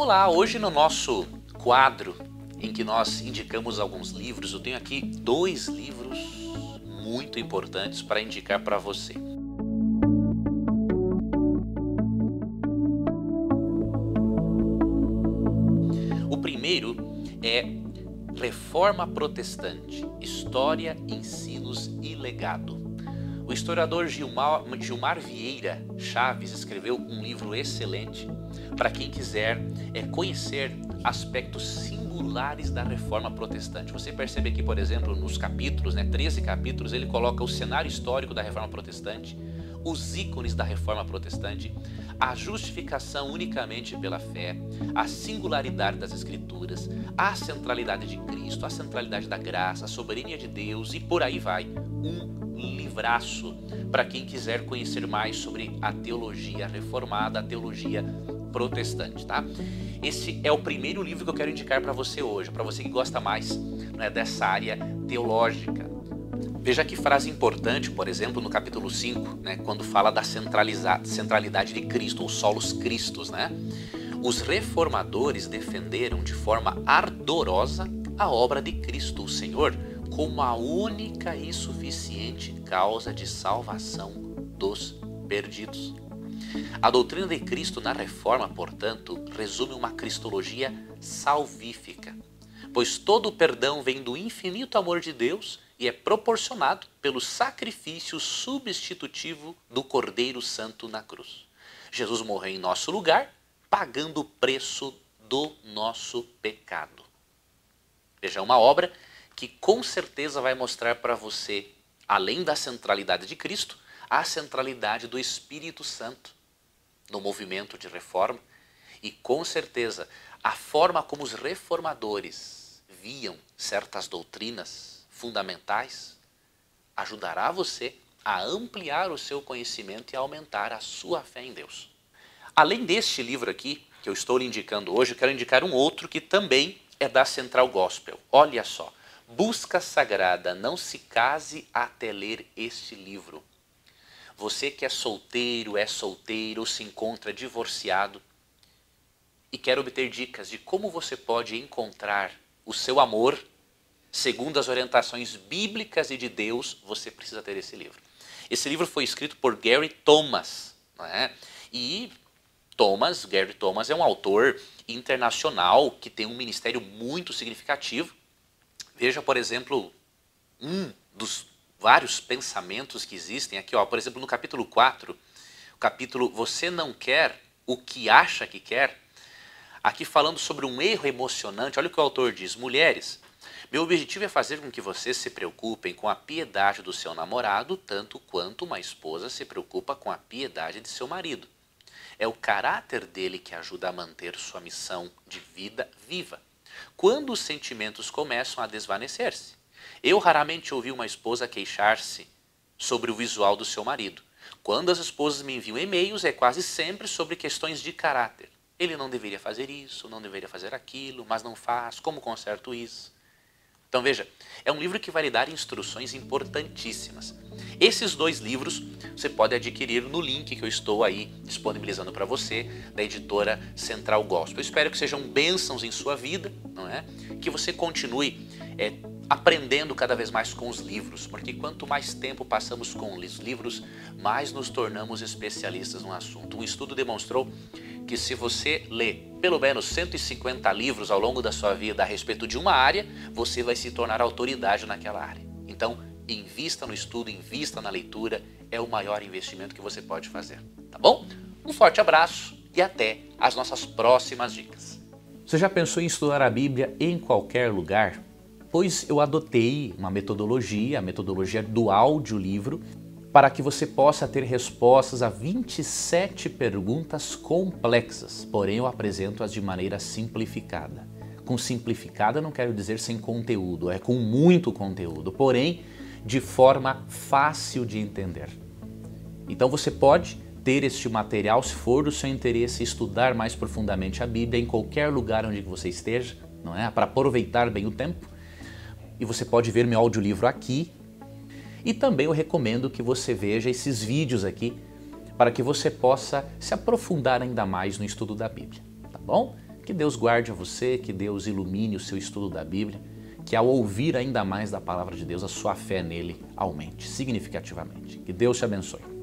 Olá, hoje no nosso quadro em que nós indicamos alguns livros, eu tenho aqui 2 livros muito importantes para indicar para você. O primeiro é Reforma Protestante, História, Ensinos e Legado. O historiador Gilmar Vieira Chaves escreveu um livro excelente para quem quiser conhecer aspectos singulares da Reforma Protestante. Você percebe aqui, por exemplo, nos capítulos, 13 capítulos, ele coloca o cenário histórico da Reforma Protestante, os ícones da Reforma Protestante, a justificação unicamente pela fé, a singularidade das Escrituras, a centralidade de Cristo, a centralidade da graça, a soberania de Deus e por aí vai. Um livraço para quem quiser conhecer mais sobre a teologia reformada, a teologia protestante, tá? Esse é o primeiro livro que eu quero indicar para você hoje, para você que gosta mais dessa área teológica. Veja que frase importante, por exemplo, no capítulo 5, quando fala da centralidade de Cristo, ou solus Christus, Os reformadores defenderam de forma ardorosa a obra de Cristo, o Senhor, como a única e suficiente causa de salvação dos perdidos. A doutrina de Cristo na Reforma, portanto, resume uma cristologia salvífica, pois todo o perdão vem do infinito amor de Deus e é proporcionado pelo sacrifício substitutivo do Cordeiro Santo na cruz. Jesus morreu em nosso lugar, pagando o preço do nosso pecado. Veja, uma obra que com certeza vai mostrar para você, além da centralidade de Cristo, a centralidade do Espírito Santo no movimento de reforma e, com certeza, a forma como os reformadores viam certas doutrinas fundamentais ajudará você a ampliar o seu conhecimento e a aumentar a sua fé em Deus. Além deste livro aqui, que eu estou lhe indicando hoje, eu quero indicar um outro que também é da Central Gospel. Olha só. Busca Sagrada, não se case até ler este livro. Você que é solteiro, ou se encontra divorciado e quer obter dicas de como você pode encontrar o seu amor, segundo as orientações bíblicas e de Deus, você precisa ter esse livro. Esse livro foi escrito por Gary Thomas, E Gary Thomas é um autor internacional que tem um ministério muito significativo. Veja, por exemplo, um dos vários pensamentos que existem aqui, por exemplo, no capítulo 4, o capítulo Você Não Quer o que Acha que Quer, aqui falando sobre um erro emocionante. Olha o que o autor diz: mulheres, meu objetivo é fazer com que vocês se preocupem com a piedade do seu namorado, tanto quanto uma esposa se preocupa com a piedade de seu marido. É o caráter dele que ajuda a manter sua missão de vida viva. Quando os sentimentos começam a desvanecer-se. Eu raramente ouvi uma esposa queixar-se sobre o visual do seu marido. Quando as esposas me enviam e-mails, é quase sempre sobre questões de caráter. Ele não deveria fazer isso, não deveria fazer aquilo, mas não faz, como conserto isso? Então veja, é um livro que vai lhe dar instruções importantíssimas. Esses 2 livros você pode adquirir no link que eu estou aí disponibilizando para você, da editora Central Gospel. Eu espero que sejam bênçãos em sua vida, que você continue aprendendo cada vez mais com os livros, porque quanto mais tempo passamos com os livros, mais nos tornamos especialistas no assunto. Um estudo demonstrou que se você lê pelo menos 150 livros ao longo da sua vida a respeito de uma área, você vai se tornar autoridade naquela área. Então, invista no estudo, invista na leitura, é o maior investimento que você pode fazer, tá bom? Um forte abraço e até as nossas próximas dicas. Você já pensou em estudar a Bíblia em qualquer lugar? Pois eu adotei uma metodologia, a metodologia do audiolivro, para que você possa ter respostas a 27 perguntas complexas, porém eu apresento-as de maneira simplificada. Com simplificada não quero dizer sem conteúdo, é com muito conteúdo, porém de forma fácil de entender. Então você pode ter este material, se for do seu interesse, estudar mais profundamente a Bíblia em qualquer lugar onde você esteja, para aproveitar bem o tempo. E você pode ver meu audiolivro aqui. E também eu recomendo que você veja esses vídeos aqui para que você possa se aprofundar ainda mais no estudo da Bíblia, tá bom? Que Deus guarde a você, que Deus ilumine o seu estudo da Bíblia, que ao ouvir ainda mais da palavra de Deus, a sua fé nele aumente significativamente. Que Deus te abençoe.